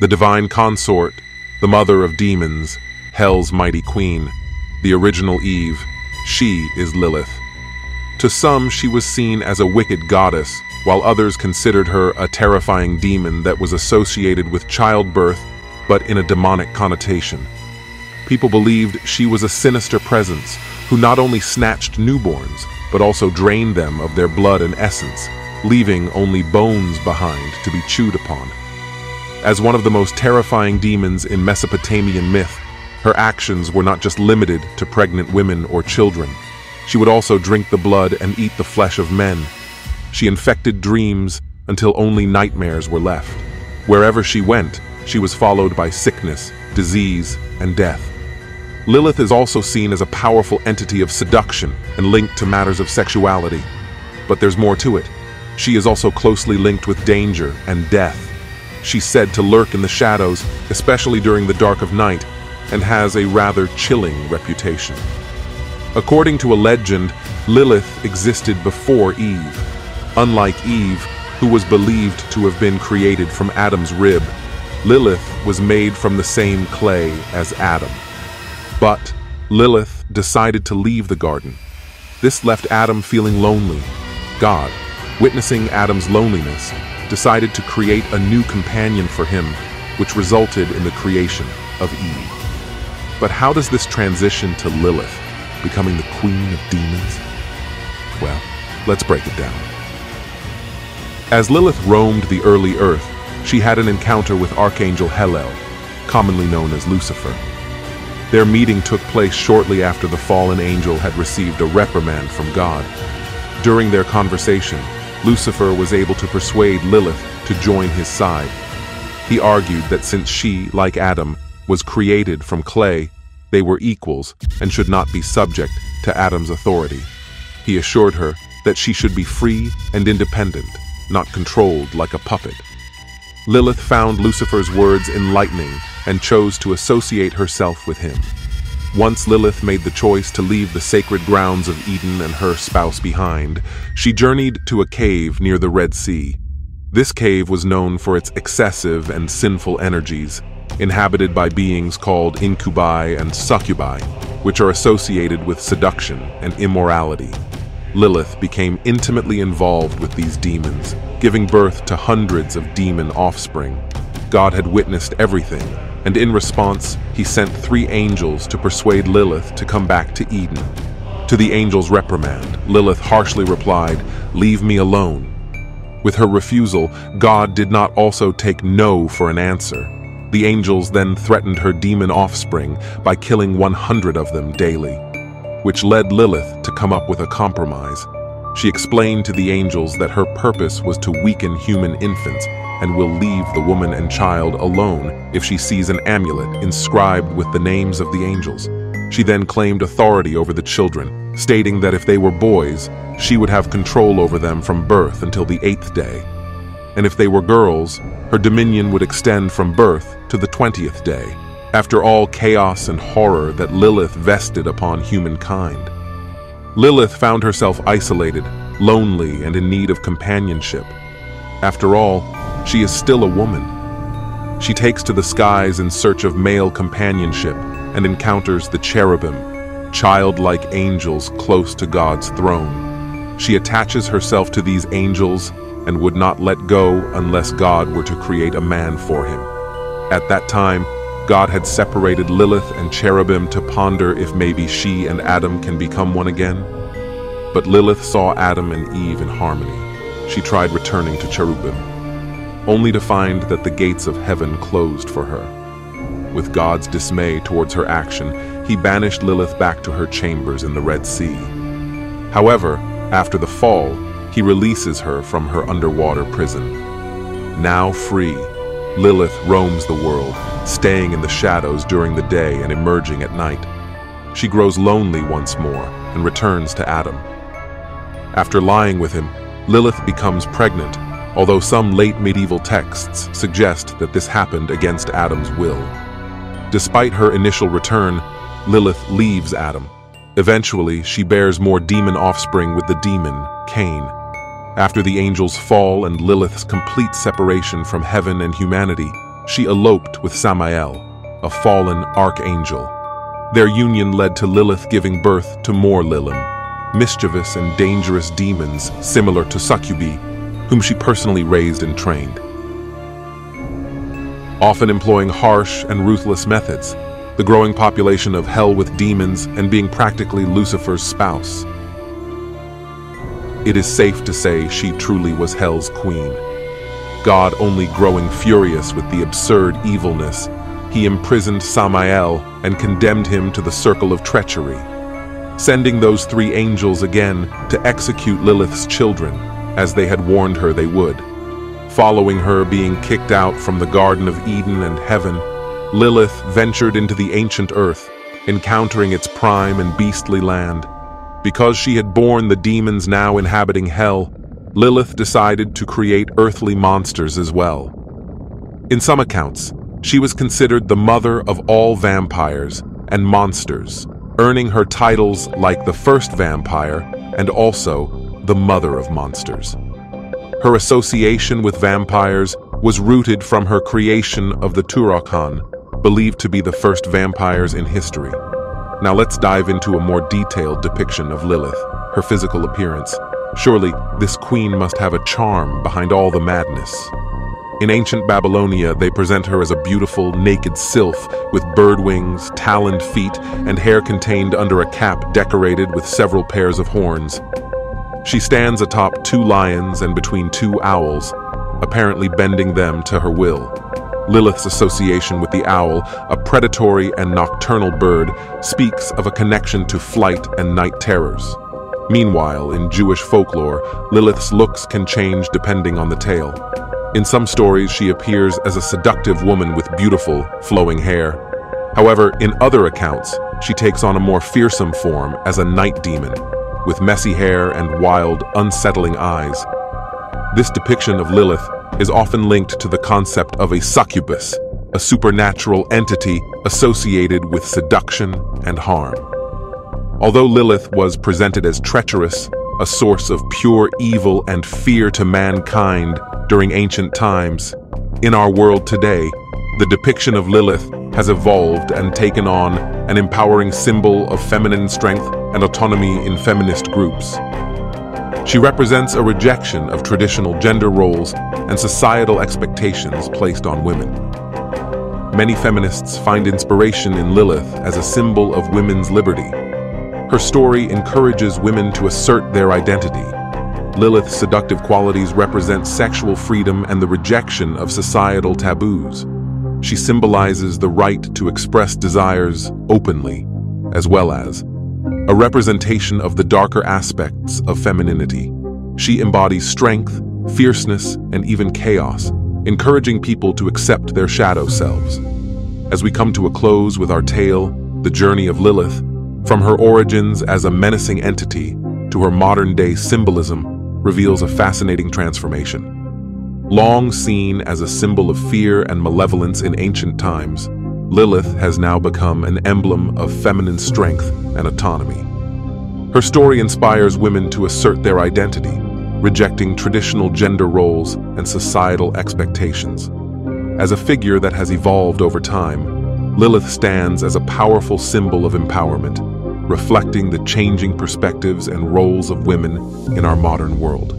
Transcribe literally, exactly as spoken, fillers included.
the divine consort, the mother of demons, Hell's mighty queen, the original Eve, she is Lilith. To some, she was seen as a wicked goddess, while others considered her a terrifying demon that was associated with childbirth, but in a demonic connotation. People believed she was a sinister presence who not only snatched newborns, but also drained them of their blood and essence, leaving only bones behind to be chewed upon. As one of the most terrifying demons in Mesopotamian myth, her actions were not just limited to pregnant women or children. She would also drink the blood and eat the flesh of men. She infected dreams until only nightmares were left. Wherever she went, she was followed by sickness, disease, and death. Lilith is also seen as a powerful entity of seduction and linked to matters of sexuality. But there's more to it. She is also closely linked with danger and death. She's said to lurk in the shadows, especially during the dark of night, and has a rather chilling reputation. According to a legend, Lilith existed before Eve. Unlike Eve, who was believed to have been created from Adam's rib, Lilith was made from the same clay as Adam. But Lilith decided to leave the garden. This left Adam feeling lonely. God, witnessing Adam's loneliness, decided to create a new companion for him, which resulted in the creation of Eve. But how does this transition to Lilith, becoming the queen of demons? Well, let's break it down. As Lilith roamed the early earth, she had an encounter with Archangel Helel, commonly known as Lucifer. Their meeting took place shortly after the fallen angel had received a reprimand from God. During their conversation, Lucifer was able to persuade Lilith to join his side. He argued that since she, like Adam, was created from clay, they were equals and should not be subject to Adam's authority. He assured her that she should be free and independent, not controlled like a puppet. Lilith found Lucifer's words enlightening and chose to associate herself with him. Once Lilith made the choice to leave the sacred grounds of Eden and her spouse behind, she journeyed to a cave near the Red Sea. This cave was known for its excessive and sinful energies, inhabited by beings called incubi and succubi, which are associated with seduction and immorality. Lilith became intimately involved with these demons, giving birth to hundreds of demon offspring. God had witnessed everything, and in response, he sent three angels to persuade Lilith to come back to Eden. To the angels' reprimand, Lilith harshly replied, "Leave me alone." With her refusal, God did not also take no for an answer. The angels then threatened her demon offspring by killing one hundred of them daily, which led Lilith to come up with a compromise. She explained to the angels that her purpose was to weaken human infants and will leave the woman and child alone if she sees an amulet inscribed with the names of the angels. She then claimed authority over the children, stating that if they were boys, she would have control over them from birth until the eighth day. And if they were girls, her dominion would extend from birth to the twentieth day. After all chaos and horror that Lilith vested upon humankind, Lilith found herself isolated, lonely, and in need of companionship. After all, she is still a woman. She takes to the skies in search of male companionship and encounters the cherubim, childlike angels close to God's throne. She attaches herself to these angels and would not let go unless God were to create a man for him. At that time, God had separated Lilith and cherubim to ponder if maybe she and Adam can become one again. But Lilith saw Adam and Eve in harmony. She tried returning to cherubim, only to find that the gates of heaven closed for her. With God's dismay towards her action, he banished Lilith back to her chambers in the Red Sea. However, after the fall, he releases her from her underwater prison. Now free, Lilith roams the world, staying in the shadows during the day and emerging at night. She grows lonely once more and returns to Adam. After lying with him, Lilith becomes pregnant, although some late medieval texts suggest that this happened against Adam's will. Despite her initial return, Lilith leaves Adam. Eventually, she bears more demon offspring with the demon, Cain. After the angels' fall and Lilith's complete separation from heaven and humanity, she eloped with Samael, a fallen archangel. Their union led to Lilith giving birth to more Lilim, mischievous and dangerous demons similar to succubi, whom she personally raised and trained. Often employing harsh and ruthless methods, the growing population of hell with demons and being practically Lucifer's spouse. It is safe to say she truly was hell's queen. God only growing furious with the absurd evilness, he imprisoned Samael and condemned him to the circle of treachery, sending those three angels again to execute Lilith's children, as they had warned her they would. Following her being kicked out from the Garden of Eden and heaven, Lilith ventured into the ancient earth, encountering its prime and beastly land. Because she had borne the demons now inhabiting hell, Lilith decided to create earthly monsters as well. In some accounts, she was considered the mother of all vampires and monsters, earning her titles like the first vampire and also the mother of monsters. Her association with vampires was rooted from her creation of the Turakhan, believed to be the first vampires in history. Now let's dive into a more detailed depiction of Lilith, her physical appearance. Surely, this queen must have a charm behind all the madness. In ancient Babylonia, they present her as a beautiful, naked sylph with bird wings, taloned feet, and hair contained under a cap decorated with several pairs of horns. She stands atop two lions and between two owls, apparently bending them to her will. Lilith's association with the owl, a predatory and nocturnal bird, speaks of a connection to flight and night terrors. Meanwhile, in Jewish folklore, Lilith's looks can change depending on the tale. In some stories, she appears as a seductive woman with beautiful, flowing hair. However, in other accounts, she takes on a more fearsome form as a night demon, with messy hair and wild, unsettling eyes. This depiction of Lilith is often linked to the concept of a succubus, a supernatural entity associated with seduction and harm. Although Lilith was presented as treacherous, a source of pure evil and fear to mankind during ancient times, in our world today, the depiction of Lilith has evolved and taken on an empowering symbol of feminine strength and autonomy in feminist groups. She represents a rejection of traditional gender roles and societal expectations placed on women. Many feminists find inspiration in Lilith as a symbol of women's liberty. Her story encourages women to assert their identity. Lilith's seductive qualities represent sexual freedom and the rejection of societal taboos. She symbolizes the right to express desires openly, as well as a representation of the darker aspects of femininity. She embodies strength, fierceness, and even chaos, encouraging people to accept their shadow selves. As we come to a close with our tale, the journey of Lilith, from her origins as a menacing entity to her modern-day symbolism, reveals a fascinating transformation. Long seen as a symbol of fear and malevolence in ancient times, Lilith has now become an emblem of feminine strength and autonomy. Her story inspires women to assert their identity, rejecting traditional gender roles and societal expectations. As a figure that has evolved over time, Lilith stands as a powerful symbol of empowerment, reflecting the changing perspectives and roles of women in our modern world.